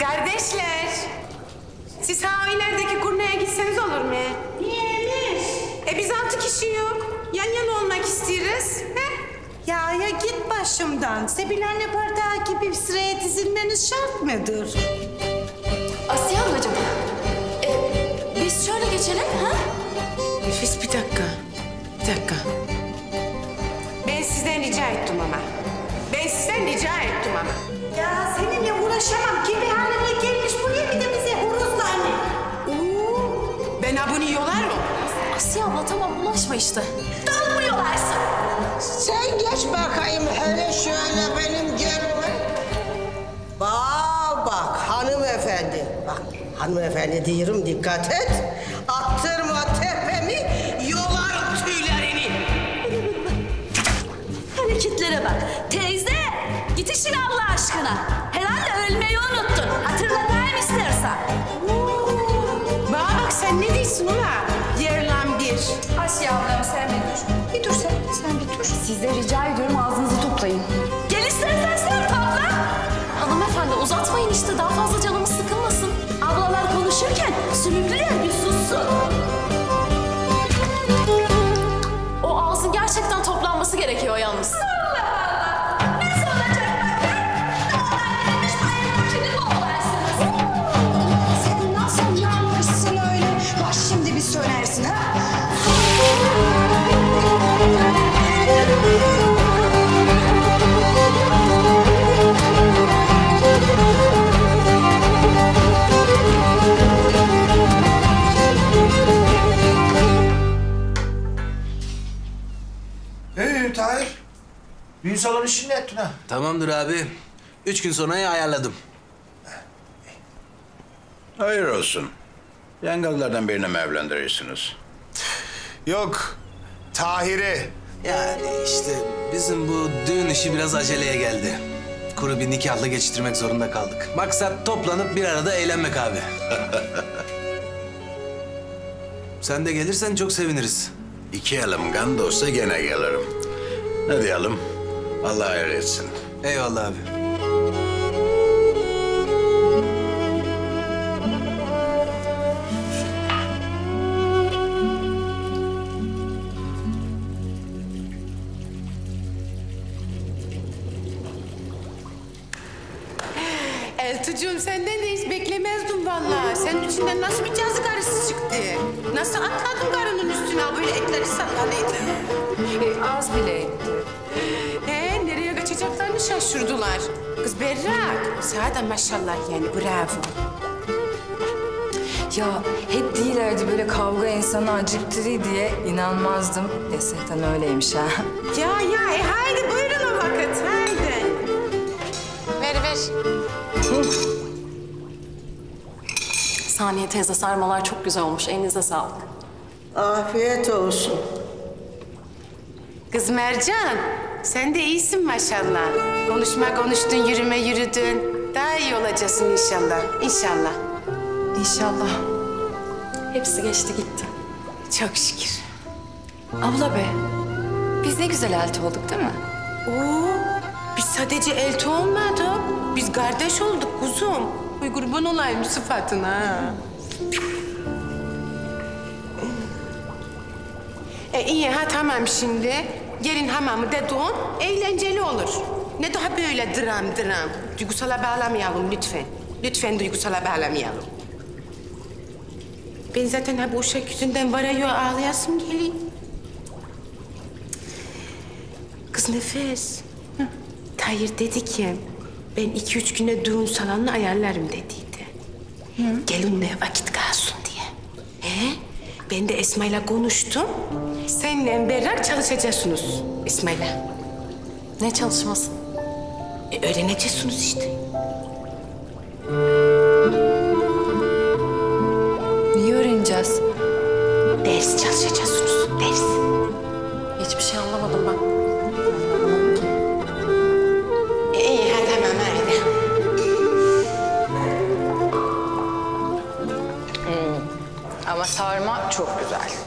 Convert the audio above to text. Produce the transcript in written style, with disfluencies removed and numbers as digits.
Kardeşler, siz ha ilerideki kurnaya gitseniz olur mu? Niyemiş? Biz 6 kişi yok. Yan yana olmak istiyoruz. He? Ya git başımdan. Sebilen'le bardağı gibi sıraya dizilmeniz şart mıdır? Asiye ablacığım, biz şöyle geçelim ha? Nefis bir dakika, bir dakika. Ben sizden rica ettim ama. Ya seninle uğraşamam. Kim bir haline gelmiş buraya bir de bize horozla anne. Ben abone yolar mı? Asiye abla tamam ulaşma işte. Dal mı yolarsın? Sen geç bakayım hele şöyle benim gönlüme. Bak hanımefendi. Bak hanımefendi diyorum dikkat et. Attırma tepemi yolarım tüylerini. Hareketlere bak. Teyze. Git işine Allah aşkına. Herhalde ölmeyi unuttun. Hatırlatayım istersen. Bana bak sen ne diyorsun ula? Yerlen bir. Asiye ablam sen bir dur. Bir dur sen bir dur. Size rica ediyorum ağzınızı toplayın. Gel istersen sen topla. Hanımefendi uzatmayın işte daha fazla canımız sıkılmasın. Ablalar konuşurken sümüklüler bir sussun. O ağzın gerçekten toplanması gerekiyor yalnız. Tahir, düğün salonu işini ettin ha? Tamamdır abi. 3 gün sonrayı ayarladım. Hayır olsun. Yangallardan birine mi evlendirirsiniz? Yok, Tahir'i. Yani işte bizim bu düğün işi biraz aceleye geldi. Kuru bir nikahla geçiştirmek zorunda kaldık. Maksat toplanıp bir arada eğlenmek abi. Sen de gelirsen çok seviniriz. 2 elim kan da olsa gene gelirim. Ne diyelim? Allah hayır etsin. Eyvallah abi. Eltucuğum senden de hiç beklemezdim vallahi. Senin içinden nasıl bir cazı karısı çıktı? Nasıl atladın karının üstüne? Böyle etleri sallanıydı. Az bile etti. Nereye kaçacaklarını şaşırdılar. Kız berrak. Sağda maşallah yani bravo. Ya hep değillerdi böyle kavga insanı acıktırır diye inanmazdım. Gerçekten öyleymiş ha. Ya haydi buyurun o vakit haydi. Ver. Saniye teyze sarmalar çok güzel olmuş. Elinize sağlık. Afiyet olsun. Kız Mercan, sen de iyisin maşallah. Konuşma konuştun, yürüme yürüdün. Daha iyi olacaksın inşallah. İnşallah. Hepsi geçti gitti. Çok şükür. Abla be, biz ne güzel elti olduk değil mi? Biz sadece elti olmadık. Biz kardeş olduk kuzum. Uy kurban olayım sıfatına. İyi ha tamam şimdi. Gelin hamamı dedon eğlenceli olur. Ne daha böyle dram. Duygusala bağlamayalım lütfen. Duygusala bağlamayalım. Ben zaten bu uşak yüzünden varıyor ağlayasım geliyor. Kız Nefes. Tahir dedi ki ben 2-3 güne düğün salonunu ayarlarım dediydi. Gelinle vakit kalsın diye. Ben de Esma'yla konuştum. Seninle beraber çalışacaksınız Esma'yla. Ne çalışması? Öğreneceksiniz işte. Niye öğreneceğiz? Ders çalışacaksınız. Ders. Hiçbir şey anlamadım ben. Sarma çok güzel.